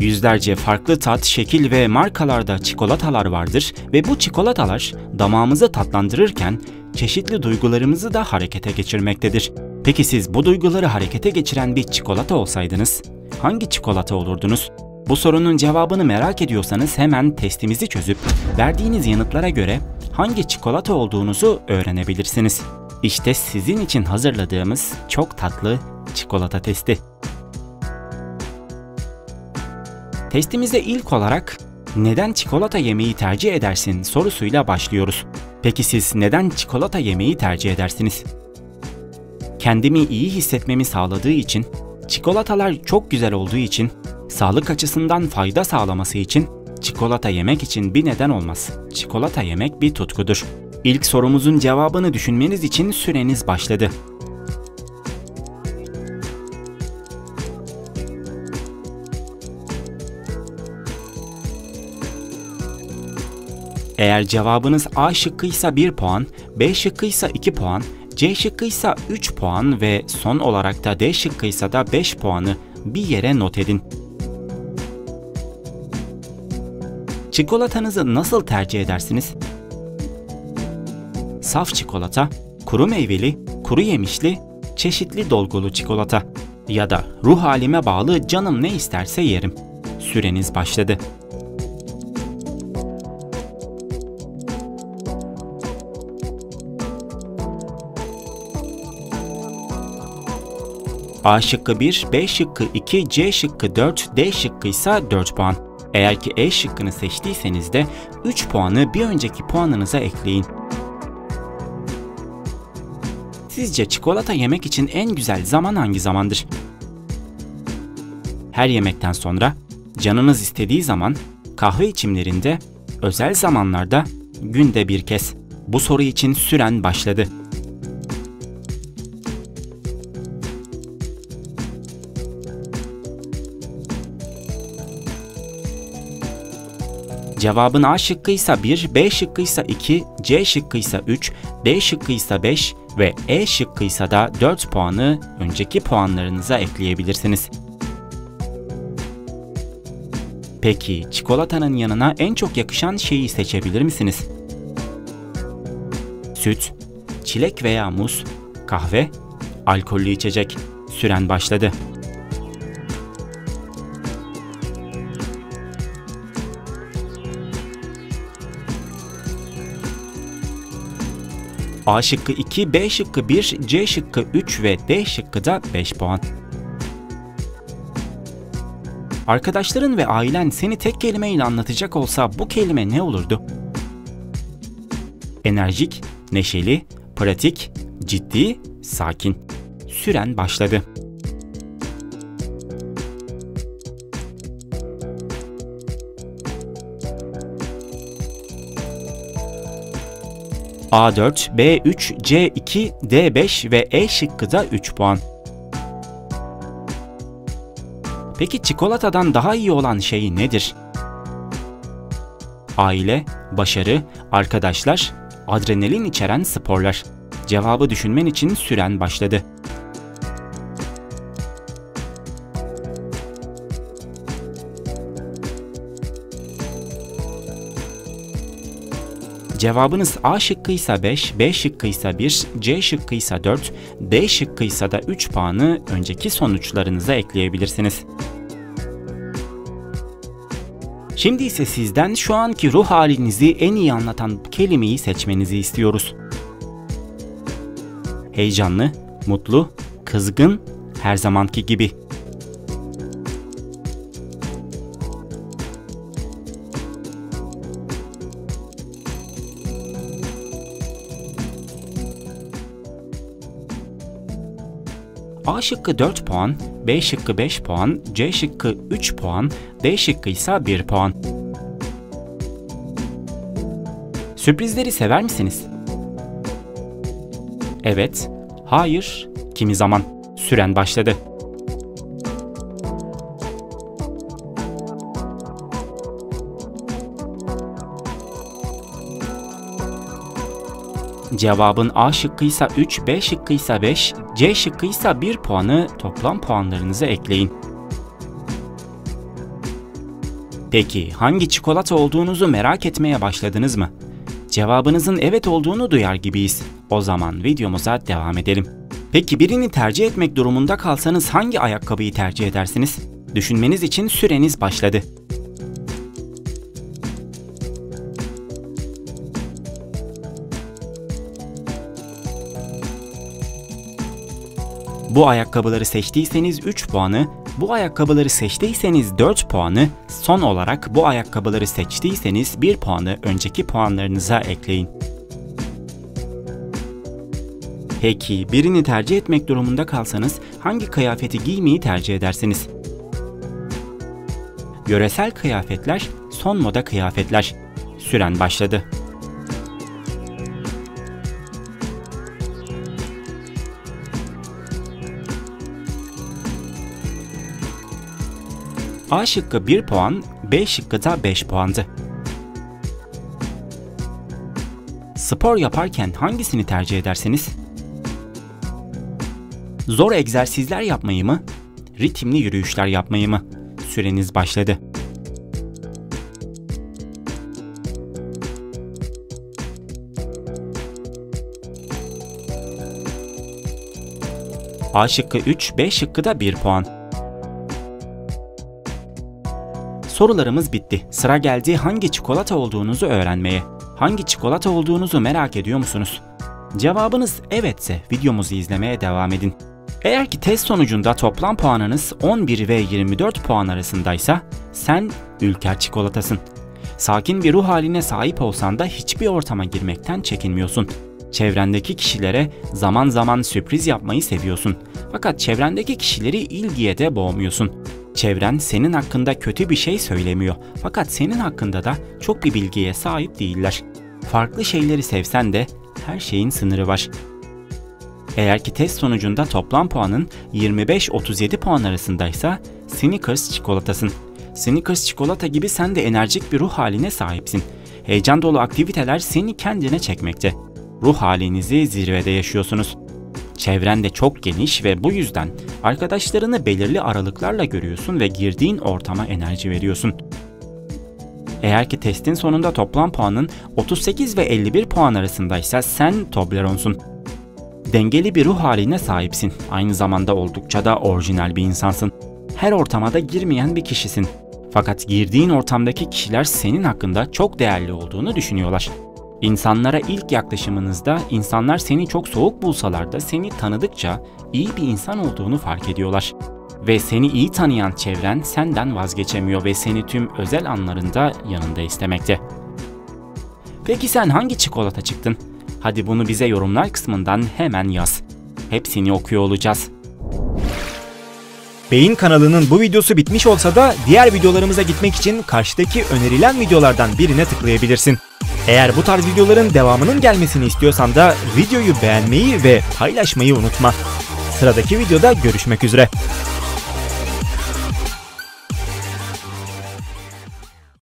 Yüzlerce farklı tat, şekil ve markalarda çikolatalar vardır ve bu çikolatalar damağımızı tatlandırırken çeşitli duygularımızı da harekete geçirmektedir. Peki siz bu duyguları harekete geçiren bir çikolata olsaydınız, hangi çikolata olurdunuz? Bu sorunun cevabını merak ediyorsanız hemen testimizi çözüp verdiğiniz yanıtlara göre hangi çikolata olduğunuzu öğrenebilirsiniz. İşte sizin için hazırladığımız çok tatlı çikolata testi. Testimizde ilk olarak neden çikolata yemeyi tercih edersin sorusuyla başlıyoruz. Peki siz neden çikolata yemeyi tercih edersiniz? Kendimi iyi hissetmemi sağladığı için, çikolatalar çok güzel olduğu için, sağlık açısından fayda sağlaması için, çikolata yemek için bir neden olmaz. Çikolata yemek bir tutkudur. İlk sorumuzun cevabını düşünmeniz için süreniz başladı. Eğer cevabınız A şıkkıysa 1 puan, B şıkkıysa 2 puan, C şıkkıysa 3 puan ve son olarak da D şıkkıysa da 5 puanı bir yere not edin. Çikolatanızı nasıl tercih edersiniz? Saf çikolata, kuru meyveli, kuru yemişli, çeşitli dolgulu çikolata ya da ruh halime bağlı canım ne isterse yerim. Süreniz başladı. A şıkkı 1, B şıkkı 2, C şıkkı 4, D şıkkı ise 4 puan. Eğer ki E şıkkını seçtiyseniz de 3 puanı bir önceki puanınıza ekleyin. Sizce çikolata yemek için en güzel zaman hangi zamandır? Her yemekten sonra, canınız istediği zaman, kahve içimlerinde, özel zamanlarda, günde bir kez. Bu soru için süren başladı. Cevabın A şıkkıysa 1, B şıkkıysa 2, C şıkkıysa 3, D şıkkıysa 5 ve E şıkkıysa da 4 puanı önceki puanlarınıza ekleyebilirsiniz. Peki çikolatanın yanına en çok yakışan şeyi seçebilir misiniz? Süt, çilek veya muz, kahve, alkollü içecek. Süren başladı. A şıkkı 2, B şıkkı 1, C şıkkı 3 ve D şıkkı da 5 puan. Arkadaşların ve ailen seni tek kelimeyle anlatacak olsa bu kelime ne olurdu? Enerjik, neşeli, pratik, ciddi, sakin. Süren başladı. A4, B3, C2, D5 ve E şıkkı da 3 puan. Peki çikolatadan daha iyi olan şey nedir? Aile, başarı, arkadaşlar, adrenalin içeren sporlar. Cevabı düşünmen için süren başladı. Cevabınız A şıkkıysa 5, B şıkkıysa 1, C şıkkıysa 4, D şıkkıysa da 3 puanı önceki sonuçlarınıza ekleyebilirsiniz. Şimdi ise sizden şu anki ruh halinizi en iyi anlatan kelimeyi seçmenizi istiyoruz. Heyecanlı, mutlu, kızgın, her zamanki gibi. A şıkkı 4 puan, B şıkkı 5 puan, C şıkkı 3 puan, D şıkkı ise 1 puan. Sürprizleri sever misiniz? Evet, hayır, kimi zaman. Süren başladı. Cevabın A şıkkıysa 3, B şıkkıysa 5, C şıkkıysa 1 puanı toplam puanlarınıza ekleyin. Peki hangi çikolata olduğunuzu merak etmeye başladınız mı? Cevabınızın evet olduğunu duyar gibiyiz. O zaman videomuza devam edelim. Peki birini tercih etmek durumunda kalsanız hangi ayakkabıyı tercih edersiniz? Düşünmeniz için süreniz başladı. Bu ayakkabıları seçtiyseniz 3 puanı, bu ayakkabıları seçtiyseniz 4 puanı, son olarak bu ayakkabıları seçtiyseniz 1 puanı önceki puanlarınıza ekleyin. Peki birini tercih etmek durumunda kalsanız hangi kıyafeti giymeyi tercih edersiniz? Yöresel kıyafetler, son moda kıyafetler. Süren başladı. A şıkkı 1 puan, B şıkkı da 5 puandı. Spor yaparken hangisini tercih edersiniz? Zor egzersizler yapmayı mı? Ritimli yürüyüşler yapmayı mı? Süreniz başladı. A şıkkı 3, B şıkkı da 1 puan. Sorularımız bitti. Sıra geldi hangi çikolata olduğunuzu öğrenmeye. Hangi çikolata olduğunuzu merak ediyor musunuz? Cevabınız evetse videomuzu izlemeye devam edin. Eğer ki test sonucunda toplam puanınız 11 ve 24 puan arasındaysa sen Ülker çikolatasın. Sakin bir ruh haline sahip olsan da hiçbir ortama girmekten çekinmiyorsun. Çevrendeki kişilere zaman zaman sürpriz yapmayı seviyorsun. Fakat çevrendeki kişileri ilgiye de boğmuyorsun. Çevren senin hakkında kötü bir şey söylemiyor fakat senin hakkında da çok bir bilgiye sahip değiller. Farklı şeyleri sevsen de her şeyin sınırı var. Eğer ki test sonucunda toplam puanın 25-37 puan arasındaysa Snickers çikolatasın. Snickers çikolata gibi sen de enerjik bir ruh haline sahipsin. Heyecan dolu aktiviteler seni kendine çekmekte. Ruh halinizi zirvede yaşıyorsunuz. Çevren de çok geniş ve bu yüzden arkadaşlarını belirli aralıklarla görüyorsun ve girdiğin ortama enerji veriyorsun. Eğer ki testin sonunda toplam puanın 38 ve 51 puan arasındaysa sen Toblerone'sun. Dengeli bir ruh haline sahipsin. Aynı zamanda oldukça da orijinal bir insansın. Her ortama da girmeyen bir kişisin. Fakat girdiğin ortamdaki kişiler senin hakkında çok değerli olduğunu düşünüyorlar. İnsanlara ilk yaklaşımınızda insanlar seni çok soğuk bulsalar da seni tanıdıkça iyi bir insan olduğunu fark ediyorlar. Ve seni iyi tanıyan çevren senden vazgeçemiyor ve seni tüm özel anlarında yanında istemekte. Peki sen hangi çikolata çıktın? Hadi bunu bize yorumlar kısmından hemen yaz. Hepsini okuyor olacağız. Beyin kanalının bu videosu bitmiş olsa da diğer videolarımıza gitmek için karşıdaki önerilen videolardan birine tıklayabilirsin. Eğer bu tarz videoların devamının gelmesini istiyorsan da videoyu beğenmeyi ve paylaşmayı unutma. Sıradaki videoda görüşmek üzere.